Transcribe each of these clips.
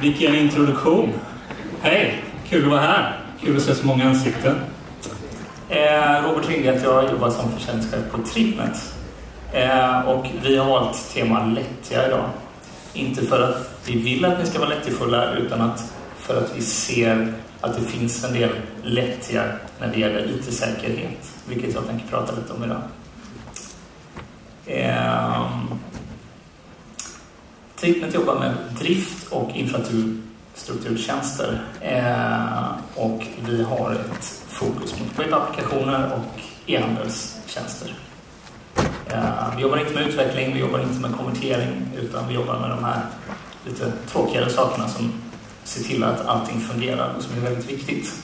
Vilken introduktion! Hej! Kul att vara här! Kul att se så många ansikten. Robert Rinde heter jag, jobbar som försäljningschef på Tripnet. Och vi har valt tema lättja idag. Inte för att vi vill att ni ska vara lättjefulla, utan för att vi ser att det finns en del lättja när det gäller IT-säkerhet, vilket jag tänker prata lite om idag. Tripnet jobbar med drift och infrastrukturtjänster och vi har ett fokus mot webbapplikationer och e-handelstjänster. Vi jobbar inte med utveckling, vi jobbar inte med konvertering, utan vi jobbar med de här lite tråkigare sakerna som ser till att allting fungerar och som är väldigt viktigt.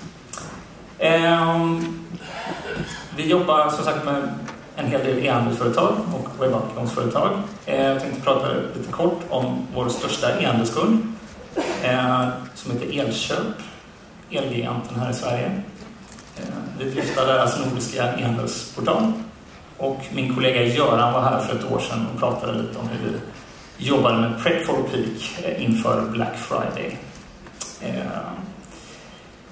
Vi jobbar som sagt med en hel del e-handelsföretag och webbappgångsföretag. Jag tänkte prata lite kort om vår största e-handelskund som heter Elkjøp, Elgiganten här i Sverige. Vi driftar deras nordiska e-handelsportal och min kollega Göran var här för ett år sedan och pratade lite om hur vi jobbade med Prep for Peak inför Black Friday.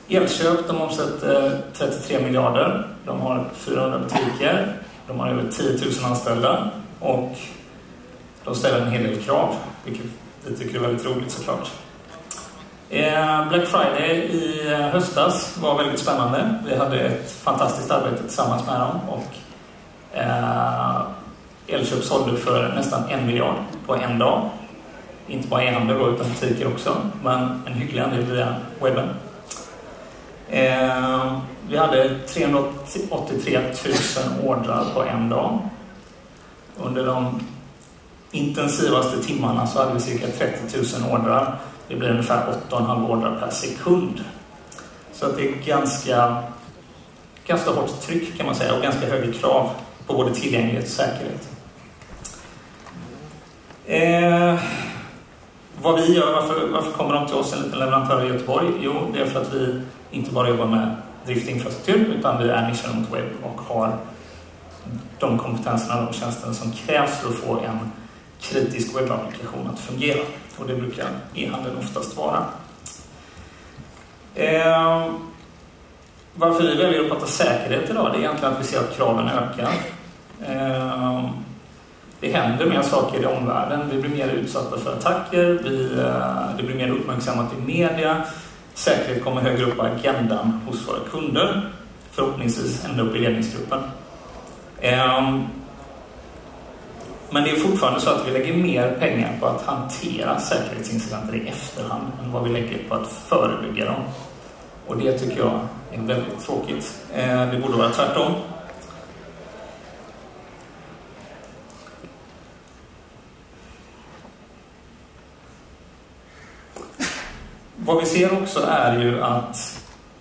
Elkjøp, de omsätter 33 miljarder, de har 400 butiker. De har över 10 000 anställda och de ställer en hel del krav, vilket vi tycker är väldigt roligt såklart. Black Friday i höstas var väldigt spännande. Vi hade ett fantastiskt arbete tillsammans med dem och Elkjøp sålde för nästan 1 miljard på en dag. Inte bara e-handel utan butiker också, men en hygglig andel via webben. Vi hade 383 000 ordrar på en dag. Under de intensivaste timmarna så hade vi cirka 30 000 ordrar. Det blir ungefär 8,5 ordrar per sekund. Så det är ganska hårt tryck kan man säga och ganska höga krav på både tillgänglighet och säkerhet. Vad vi gör, varför kommer de till oss, en liten leverantör i Göteborg? Jo, det är för att vi inte bara jobbar med driftinfrastruktur, utan vi är nischade mot webb och har de kompetenserna och de tjänsterna som krävs för att få en kritisk webbapplikation att fungera. Och det brukar e-handeln oftast vara. Varför vi väljer att prata säkerhet idag, det är egentligen att vi ser att kraven ökar. Det händer mer saker i omvärlden, vi blir mer utsatta för attacker, det blir mer uppmärksammat i media. Säkerhet kommer högre upp på agendan hos våra kunder, förhoppningsvis ända upp i ledningsgruppen. Men det är fortfarande så att vi lägger mer pengar på att hantera säkerhetsincidenter i efterhand än vad vi lägger på att förebygga dem. Och det tycker jag är väldigt tråkigt. Det borde vara tvärtom. Vad vi ser också är ju att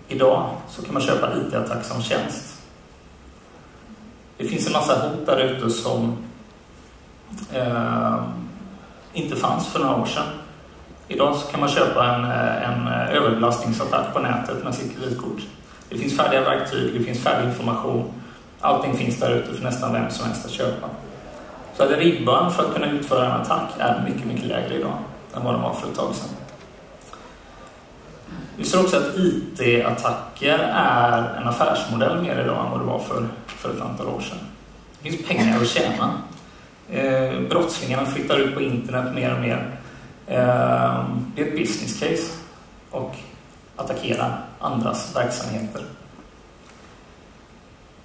idag så kan man köpa IT-attack som tjänst. Det finns en massa hot där ute som inte fanns för några år sedan. Idag så kan man köpa en överbelastningsattack på nätet med sitt kreditkort. Det finns färdiga verktyg, det finns färdig information. Allting finns där ute för nästan vem som helst att köpa. Så att ribban för att kunna utföra en attack är mycket, mycket lägre idag än vad de var för ett tag sedan. Vi ser också att IT-attacker är en affärsmodell mer idag än vad det var för ett antal år sedan. Det finns pengar att tjäna. Brottslingarna flyttar ut på internet mer och mer. Det är ett business case och attackera andras verksamheter.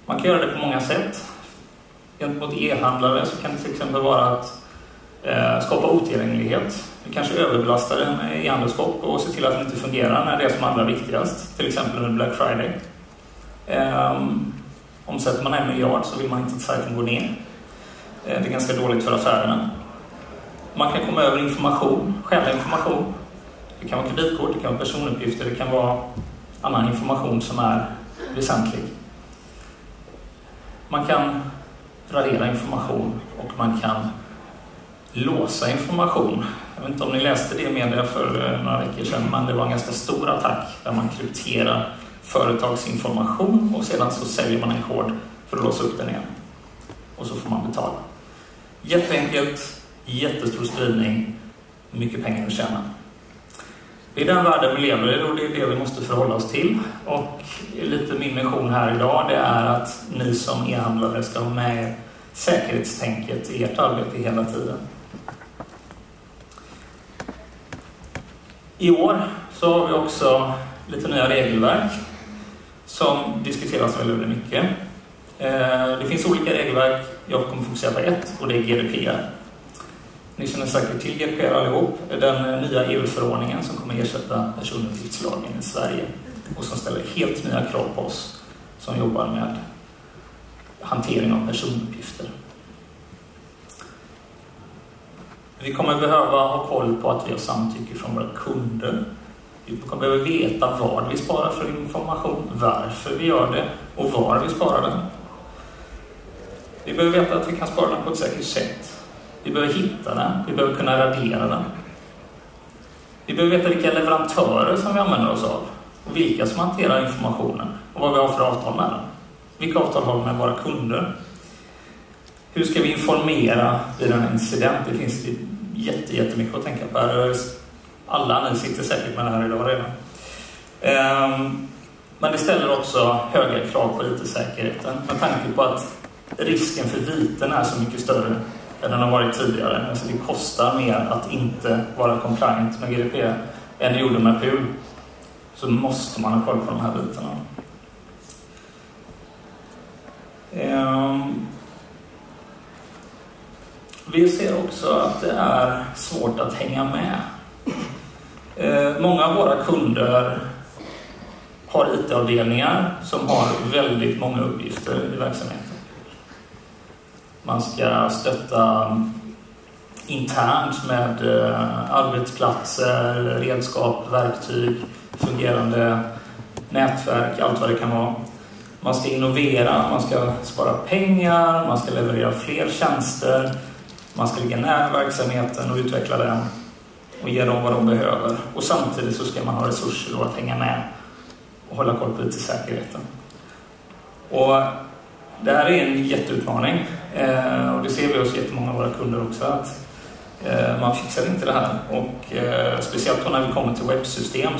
Man kan göra det på många sätt. Gentemot e-handlare så kan det till exempel vara att skapa otillgänglighet. Vi kanske överbelastar en e-handelskåp och ser till att den inte fungerar när det är som allra viktigast. Till exempel under Black Friday. Omsätter man 1 miljard så vill man inte att sajten går ner. Det är ganska dåligt för affärerna. Man kan komma över information, själva information. Det kan vara kreditkort, det kan vara personuppgifter, det kan vara annan information som är väsentlig. Man kan radera information och man kan låsa information. Jag vet inte om ni läste det i media för några veckor sedan, men det var en ganska stor attack där man krypterar företagsinformation och sedan så säljer man en kod för att låsa upp den igen. Och så får man betala. Jätteenkelt, jättestor spridning, mycket pengar att tjäna. Det är den världen vi lever i och det är det vi måste förhålla oss till. Och lite min mission här idag, det är att ni som e-handlare ska ha med säkerhetstänket i ert arbete hela tiden. I år så har vi också lite nya regelverk som diskuteras väldigt mycket. Det finns olika regelverk, jag kommer fokusera på ett och det är GDPR. Ni känner säkert till GDPR allihop, den nya EU-förordningen som kommer ersätta personuppgiftslagen i Sverige och som ställer helt nya krav på oss som jobbar med hantering av personuppgifter. Vi kommer behöva ha koll på att vi har samtycke från våra kunder. Vi kommer behöva veta vad vi sparar för information, varför vi gör det och var vi sparar den. Vi behöver veta att vi kan spara den på ett säkert sätt. Vi behöver hitta den, vi behöver kunna radera den. Vi behöver veta vilka leverantörer som vi använder oss av och vilka som hanterar informationen och vad vi har för avtal med den. Vilka avtal har vi med våra kunder? Hur ska vi informera vid en incident? Det finns jättemycket att tänka på här. Alla ni sitter säkert med det här idag redan. Men det ställer också höga krav på IT-säkerheten med tanke på att risken för viten är så mycket större än den har varit tidigare. Alltså det kostar mer att inte vara compliant med GDPR än det gjorde med PUL. Så måste man ha koll på de här bitarna. Vi ser också att det är svårt att hänga med. Många av våra kunder har IT-avdelningar som har väldigt många uppgifter i verksamheten. Man ska stötta internt med arbetsplatser, redskap, verktyg, fungerande nätverk, allt vad det kan vara. Man ska innovera, man ska spara pengar, man ska leverera fler tjänster, man ska ligga nära verksamheten och utveckla den och ge dem vad de behöver. Och samtidigt så ska man ha resurser då att hänga med och hålla koll på IT-säkerheten. Och det här är en jätteutmaning och det ser vi hos jättemånga av våra kunder också att man fixar inte det här och speciellt när vi kommer till webbsystem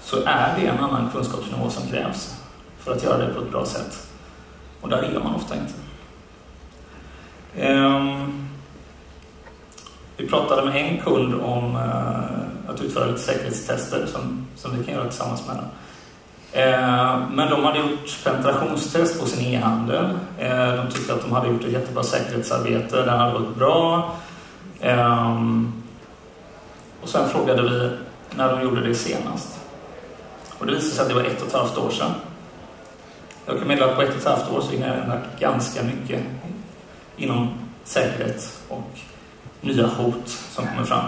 så är det en annan kunskapsnivå som krävs för att göra det på ett bra sätt och där är man ofta inte. Vi pratade med en kund om att utföra lite säkerhetstester som vi kan göra tillsammans med dem. Men de hade gjort penetrationstest på sin e-handel. De tyckte att de hade gjort ett jättebra säkerhetsarbete, det hade varit bra. Och sen frågade vi när de gjorde det senast. Och det visade sig att det var 1,5 år sedan. Jag kan meddela att på 1,5 år så hinner jag ändra ganska mycket inom säkerhet och nya hot som kommer fram.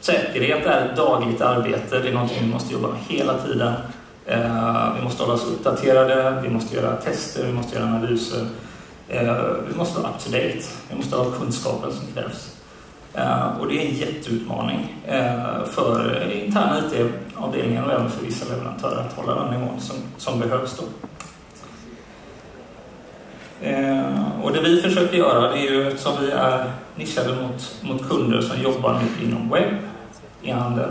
Säkerhet är ett dagligt arbete, det är någonting vi måste jobba med hela tiden. Vi måste hålla oss uppdaterade, vi måste göra tester, vi måste göra analyser. Vi måste vara up to date, vi måste ha kunskapen som krävs. Och det är en jätteutmaning för interna IT-avdelningen och även för vissa leverantörer att hålla den nivån som behövs då. Och det vi försöker göra det är ju eftersom vi är nischade mot kunder som jobbar mycket inom webb i handel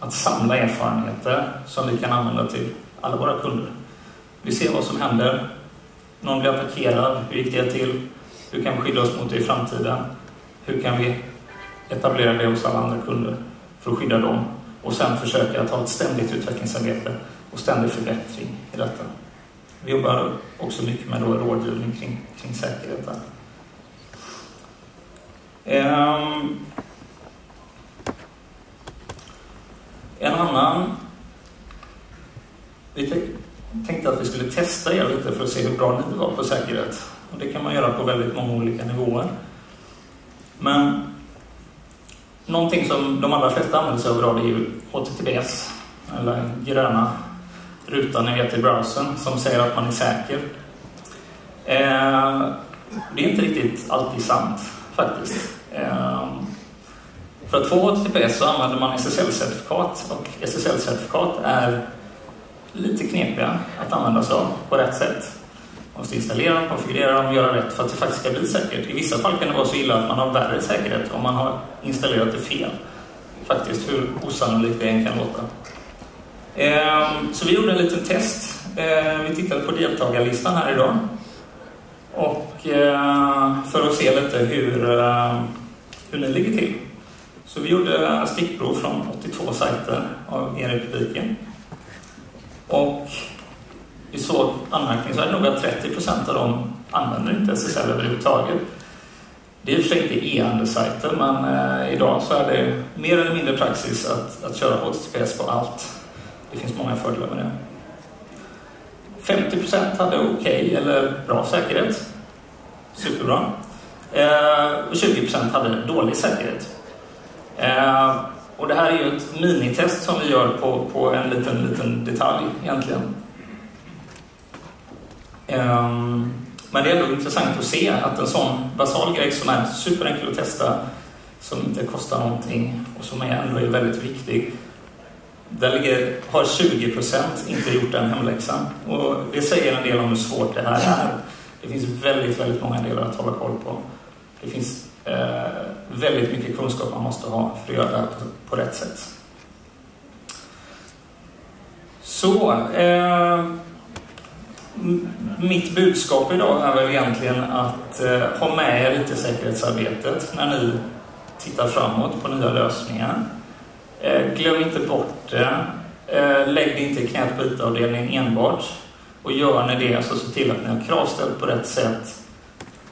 att samla erfarenheter som vi kan använda till alla våra kunder. Vi ser vad som händer, någon blir attackerad, hur gick det till, hur kan vi skydda oss mot det i framtiden, hur kan vi etablera det hos alla andra kunder för att skydda dem och sen försöka ta ett ständigt utvecklingsarbete och ständig förbättring i detta. Vi jobbar också mycket med rådgivning kring säkerheten. En annan... Vi tänkte att vi skulle testa er lite för att se hur bra ni var på säkerhet. Och det kan man göra på väldigt många olika nivåer. Men någonting som de allra flesta använder sig av idag är ju HTTPS, eller gröna rutan ni vet i browsern som säger att man är säker. Det är inte riktigt alltid sant faktiskt. För att få HTTPS så använder man SSL-certifikat och SSL-certifikat är lite knepiga att använda sig av på rätt sätt. Man måste installera dem, konfigurera dem och göra rätt för att det faktiskt ska bli säkert. I vissa fall kan det vara så illa att man har värre säkerhet om man har installerat det fel faktiskt, hur osannolikt det än kan låta. Så vi gjorde en liten test. Vi tittade på deltagarlistan här idag. Och för att se lite hur den ligger till. Så vi gjorde stickprov från 82 sajter av er i publiken. Och vi såg anmärkningsvärt nog att 30% av dem använder inte SSL överhuvudtaget. Det är i och för sig inte e-handelssajter, men idag så är det mer eller mindre praxis att köra HTTPS på allt. Det finns många fördelar med det. 50% hade okej eller bra säkerhet. Superbra. Och 20% hade dålig säkerhet. Och det här är ju ett minitest som vi gör på en liten detalj egentligen. Men det är ändå intressant att se att en sån basal grej som är superenkel att testa, som inte kostar någonting och som är ändå väldigt viktig, har 20% inte gjort den hemläxan. Och det säger en del om hur svårt det här är. Det finns väldigt, väldigt många delar att hålla koll på. Det finns väldigt mycket kunskap man måste ha för att göra det här på rätt sätt. Så mitt budskap idag är väl egentligen att ha med er lite säkerhetsarbetet när ni tittar framåt på nya lösningar. Glöm inte bort det. Lägg det inte i knät på IT-avdelningen enbart. Och gör ni det, så se till att ni har kravställt på rätt sätt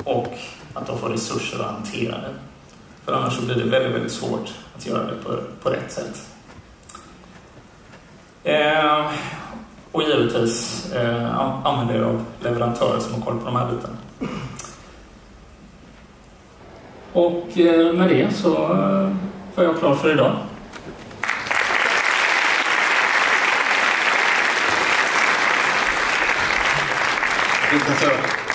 och att de får resurser att hantera det. För annars så blir det väldigt, väldigt svårt att göra det på rätt sätt. Och givetvis använder er av leverantörer som har koll på de här bitarna. Och med det så var jag klar för idag. Tack.